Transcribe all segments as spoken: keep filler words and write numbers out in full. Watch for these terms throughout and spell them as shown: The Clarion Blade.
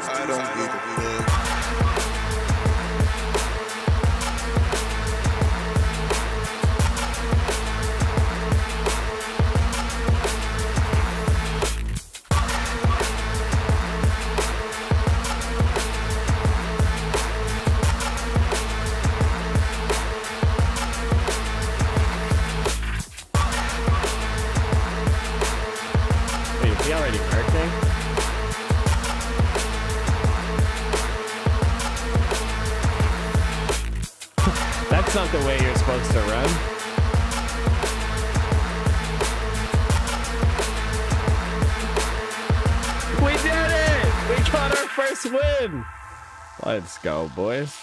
I don't give a fuck. He already worked there? That's not the way you're supposed to run. We did it! We got our first win! Let's go, boys.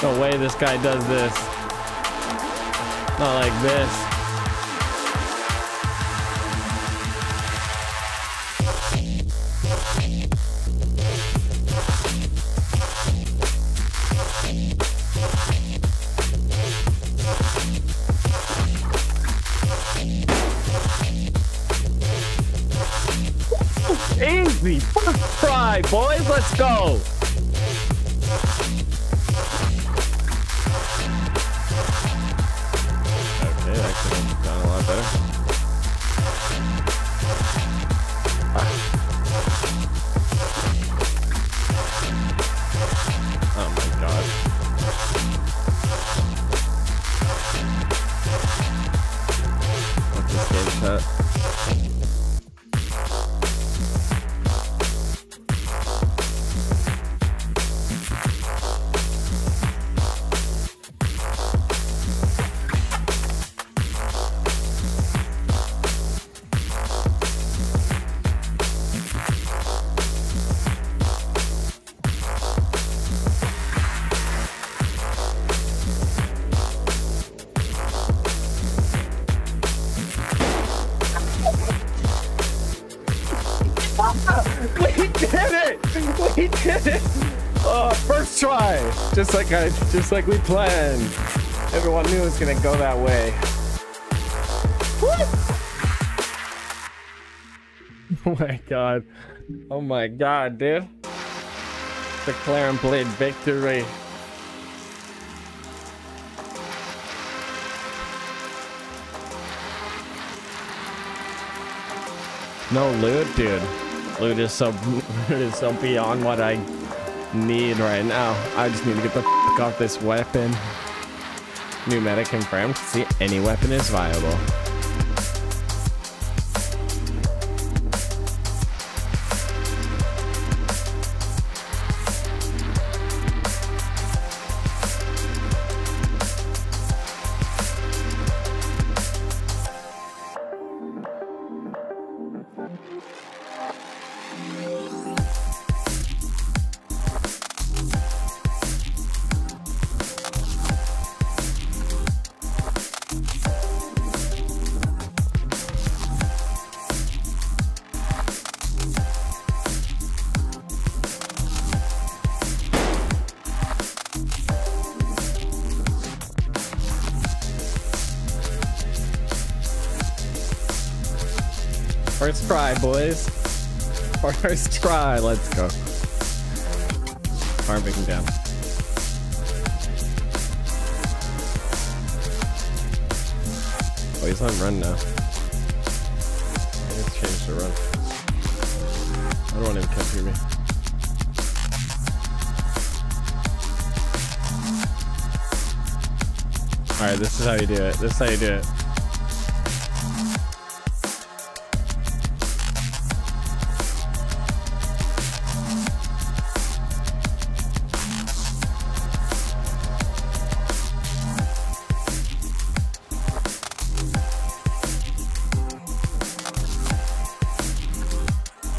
The way this guy does this. Not like this. Easy! First try, boys! Let's go! We did it! Oh, first try! Just like I, just like we planned. Everyone knew it was gonna go that way. Woo! Oh my god! Oh my god, dude! The Clarion Blade victory. No loot, dude. Loot is so loot is so beyond what I need right now. I just need to get the f off this weapon. New meta confirmed. See, any weapon is viable. First try, boys. First try. Let's go. Harving down. Oh, he's on run now. Let's change to run. I don't want him to come through me. All right, this is how you do it. This is how you do it.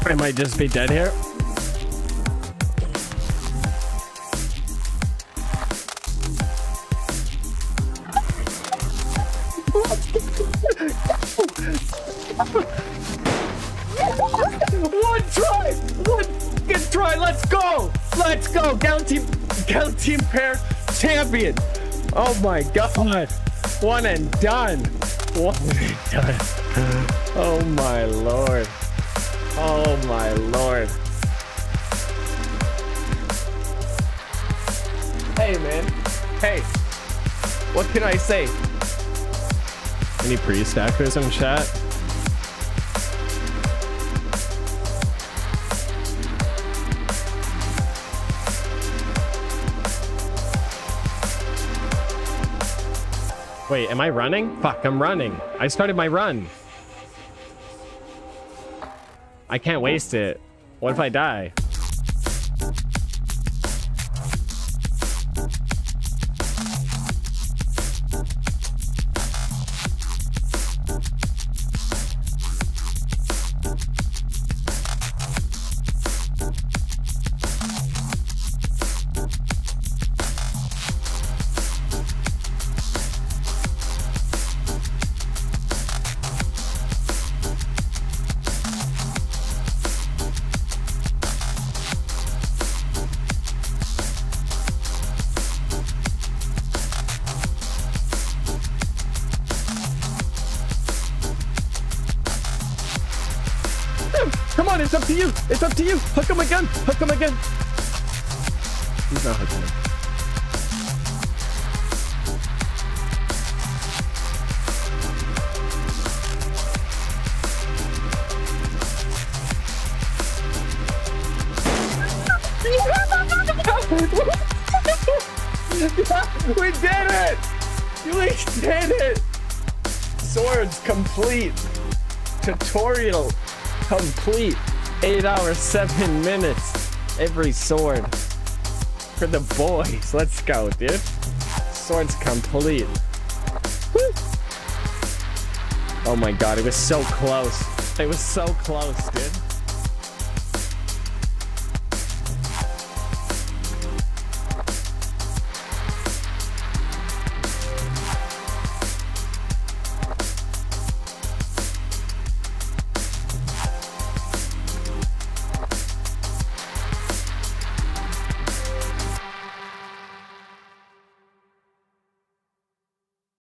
I might just be dead here. One try! One f***ing try! Let's go! Let's go! Gal Team, Gal Team Pair Champion! Oh my god! One and done! One and done! Oh my lord! Oh my lord. Hey man. Hey. What can I say? Any pre-stackers in chat? Wait, am I running? Fuck, I'm running. I started my run. I can't waste it. What if I die? Come on, it's up to you. It's up to you. Hook him again. Hook him again. He's not hooking him. We did it. We did it. Swords complete. Tutorial complete. Eight hours seven minutes. Every sword for the boys. Let's go, dude. Swords complete. Woo. Oh my god, it was so close. It was so close, dude.